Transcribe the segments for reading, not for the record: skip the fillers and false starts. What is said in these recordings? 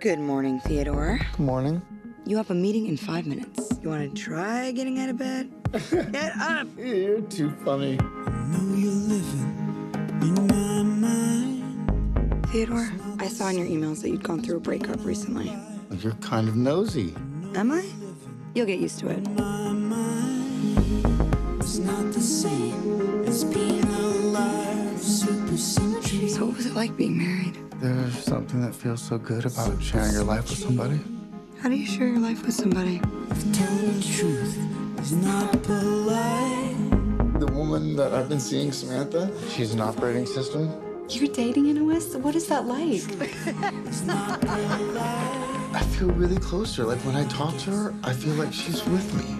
Good morning, Theodore. Good morning. You have a meeting in 5 minutes. You want to try getting out of bed? Get up! You're too funny. I know you're living in my mind. Theodore, I saw in your emails that you'd gone through a breakup recently. You're kind of nosy. Am I? You'll get used to it. It's not the same as being alive. So what was it like being married? There's something that feels so good about sharing your life with somebody. How do you share your life with somebody? Telling the truth is not polite. The woman that I've been seeing, Samantha, she's an operating system. You're dating in OS? What is that like? I feel really close to her. Like, when I talk to her, I feel like she's with me.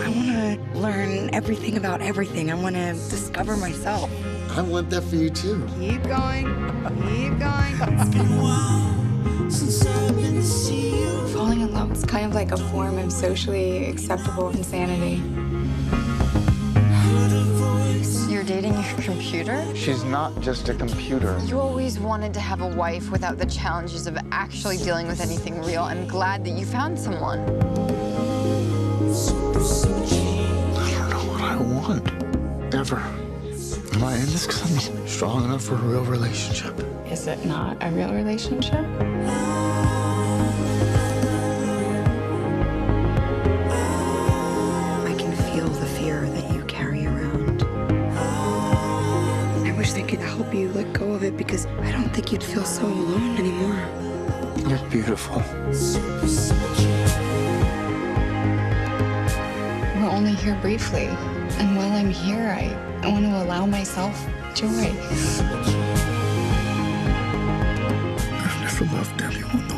I want to learn everything about everything. I want to discover myself. I want that for you, too. Keep going. Keep going. It's been a while since I've been to see you. Falling in love is kind of like a form of socially acceptable insanity. You're dating your computer? She's not just a computer. You always wanted to have a wife without the challenges of actually dealing with anything real. I'm glad that you found someone. I don't know what I want, ever. Am I in this because I'm strong enough for a real relationship? Is it not a real relationship? I can feel the fear that you carry around. I wish I could help you let go of it because I don't think you'd feel so alone anymore. You're beautiful. We're only here briefly. And while I'm here, I want to allow myself joy. I've never loved anyone.